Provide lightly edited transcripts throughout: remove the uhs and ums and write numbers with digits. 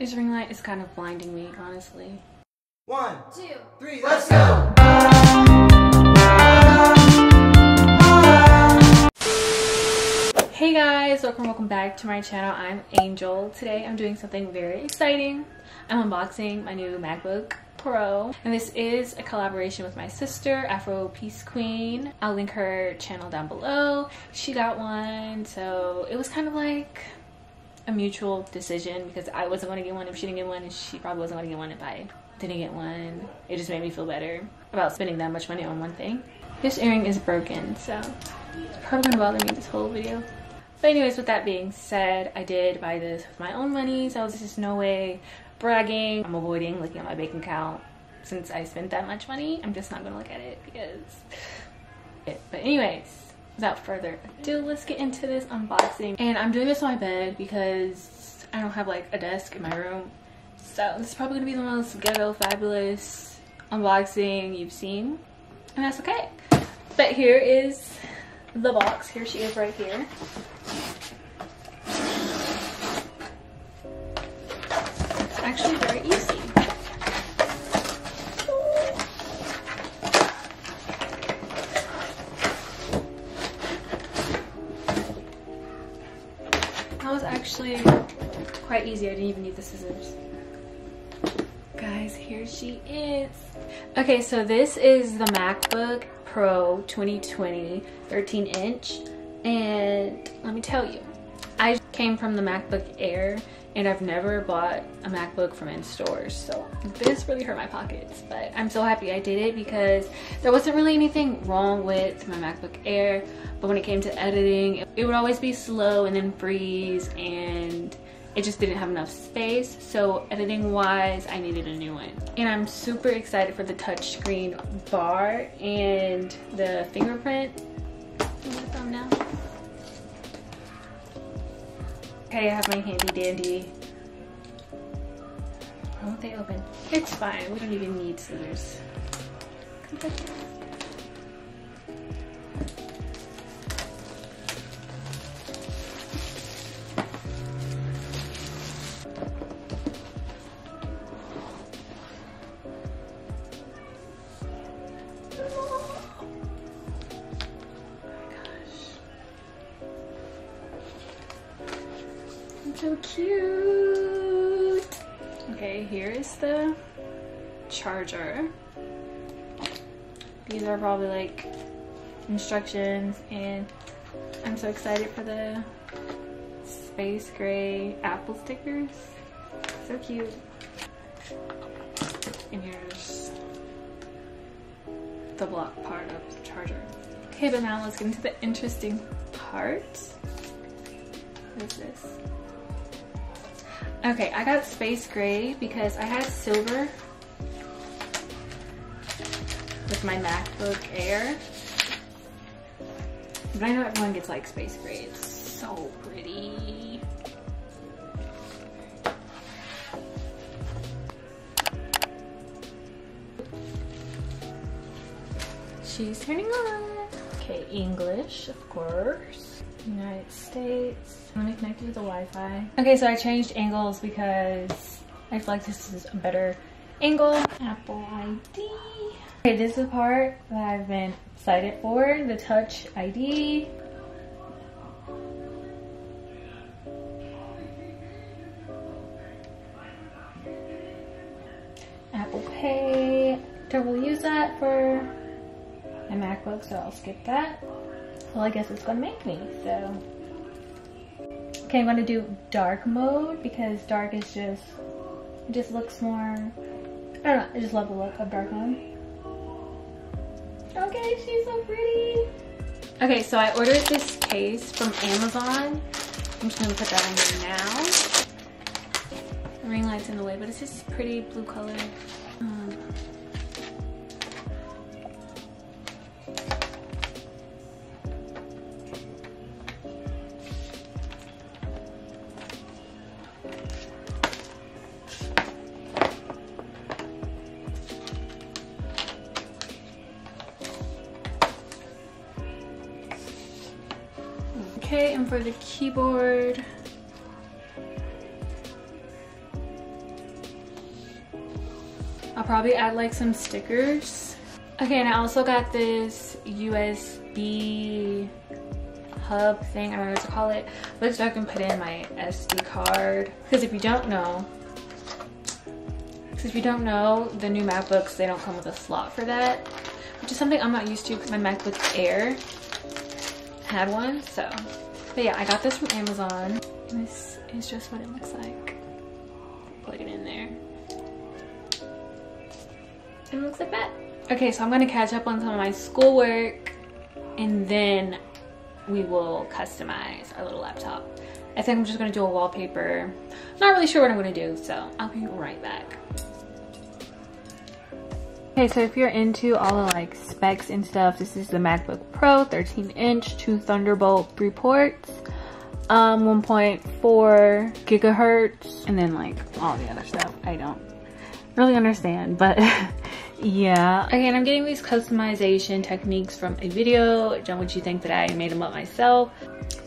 This ring light is kind of blinding me, honestly. 1, 2, 3, let's go! Hey guys, welcome back to my channel. I'm Angel. Today I'm doing something very exciting. I'm unboxing my new MacBook Pro, and this is a collaboration with my sister, Afro Peace Queen. I'll link her channel down below. She got one, so it was kind of like a mutual decision because I wasn't going to get one if she didn't get one, and she probably wasn't going to get one if I didn't get one. It just made me feel better about spending that much money on one thing. This earring is broken, so it's probably going to bother me this whole video. But anyways, with that being said, I did buy this with my own money, so there's just no way bragging. I'm avoiding looking at my bank account since I spent that much money. I'm just not gonna look at it but anyways, without further ado, let's get into this unboxing. And I'm doing this on my bed because I don't have like a desk in my room. So this is probably gonna be the most ghetto fabulous unboxing you've seen. And that's okay. But here is the box. Here she is right here. Actually very easy. That was actually quite easy. I didn't even need the scissors. Guys, here she is. Okay, so this is the MacBook Pro 2020 13-inch, and let me tell you, I came from the MacBook Air, and I've never bought a MacBook from in stores, so this really hurt my pockets. But I'm so happy I did it because there wasn't really anything wrong with my MacBook Air, but when it came to editing, it would always be slow and then freeze, and it just didn't have enough space. So editing wise, I needed a new one. And I'm super excited for the touchscreen bar and the fingerprint. Okay, I have my handy dandy. Why won't they open? It's fine, we don't even need scissors. So cute. Okay, here is the charger. These are probably like instructions, and I'm so excited for the space gray Apple stickers. So cute. And here's the block part of the charger. Okay, but now let's get into the interesting part. What is this? Okay, I got space gray because I had silver with my MacBook Air, but I know everyone gets like space gray. It's so pretty. She's turning on. Okay, English, of course. United States. Let me connect it to the Wi-Fi. Okay, so I changed angles because I feel like this is a better angle. Apple ID. Okay, this is the part that I've been excited for, the Touch ID. Apple Pay. Double use that for my MacBook, so I'll skip that. Well, I guess it's gonna make me, so. Okay, I'm gonna do dark mode because dark is just, it just looks more, I don't know, I just love the look of dark mode. Okay, she's so pretty. Okay, so I ordered this case from Amazon. I'm just gonna put that on there now. The ring light's in the way, but it's this pretty blue color. Okay, and for the keyboard, probably add like some stickers. Okay, and I also got this USB hub thing, I don't know what to call it, but so I can put in my SD card. Because if you don't know, the new MacBooks, they don't come with a slot for that, which is something I'm not used to because my MacBook Air had one, so. But yeah, I got this from Amazon. And this is just what it looks like. Plug it in there. It looks like that. Okay, so I'm gonna catch up on some of my schoolwork and then we will customize our little laptop. I think I'm just gonna do a wallpaper. I'm not really sure what I'm gonna do, so I'll be right back. Okay, so if you're into all the like specs and stuff, this is the MacBook Pro 13-inch, 2 Thunderbolt 3 ports, 1.4 gigahertz, and then like all the other stuff I don't really understand, but yeah. Okay, and I'm getting these customization techniques from a video. Don't want you to think that I made them up myself.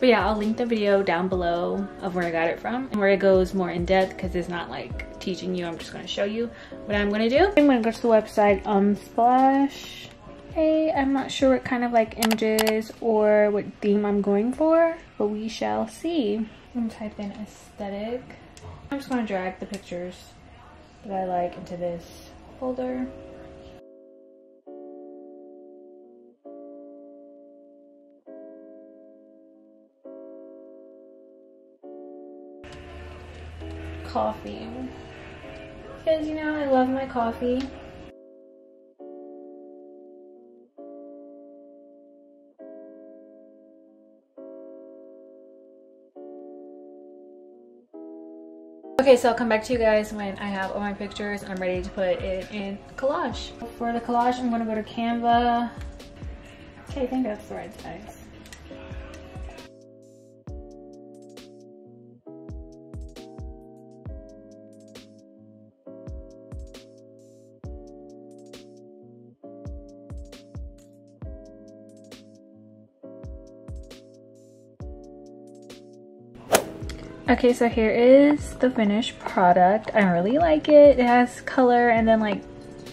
But yeah, I'll link the video down below of where I got it from and where it goes more in depth, because it's not like teaching you, I'm just going to show you what I'm going to do. I'm going to go to the website Unsplash. Hey, I'm not sure what kind of like images or what theme I'm going for, but we shall see. I'm going to type in aesthetic. I'm just going to drag the pictures that I like into this folder. Coffee, because you know I love my coffee. Okay, so I'll come back to you guys when I have all my pictures and I'm ready to put it in a collage. For the collage, I'm gonna go to Canva. Okay, I think that's the right size. Okay, so here is the finished product. I really like it. It has color and then like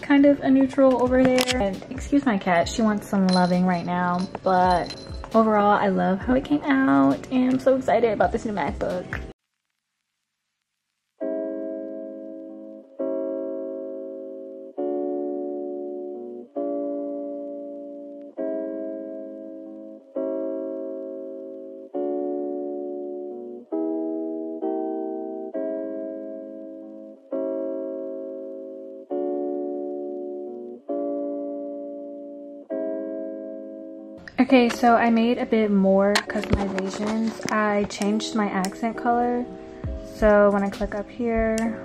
kind of a neutral over there. And excuse my cat, she wants some loving right now. But overall, I love how it came out and I'm so excited about this new MacBook. Okay, so I made a bit more customizations. I changed my accent color. So when I click up here,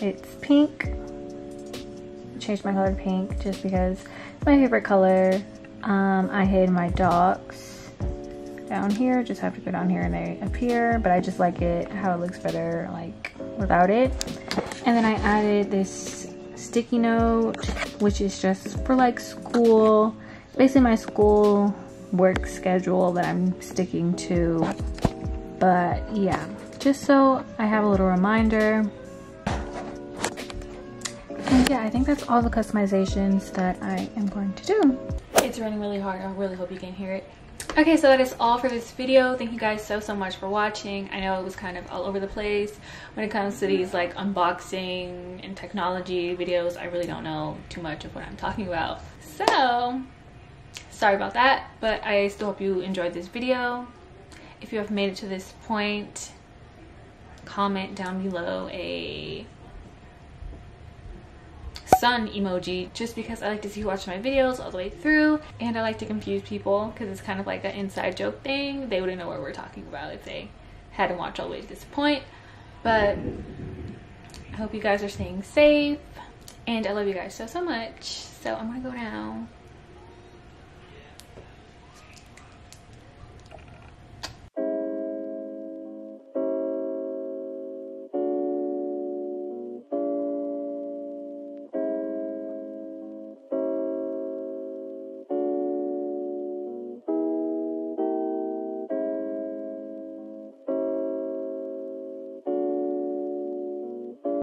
it's pink. I changed my color to pink just because it's my favorite color. I hid my docs down here. Just have to go down here and they appear, but I just like it how it looks better like without it. And then I added this sticky note, which is just for like school. Basically my school work schedule that I'm sticking to, but yeah, just so I have a little reminder. And yeah, I think that's all the customizations that I am going to do. It's raining really hard, I really hope you can hear it. Okay, so that is all for this video. Thank you guys so much for watching. I know it was kind of all over the place when it comes to these like unboxing and technology videos. I really don't know too much of what I'm talking about, so sorry about that, but I still hope you enjoyed this video. If you have made it to this point, comment down below a sun emoji, just because I like to see who watched my videos all the way through, and I like to confuse people because it's kind of like an inside joke thing. They wouldn't know what we're talking about if they hadn't watched all the way to this point. But I hope you guys are staying safe, and I love you guys so much. So I'm gonna go now.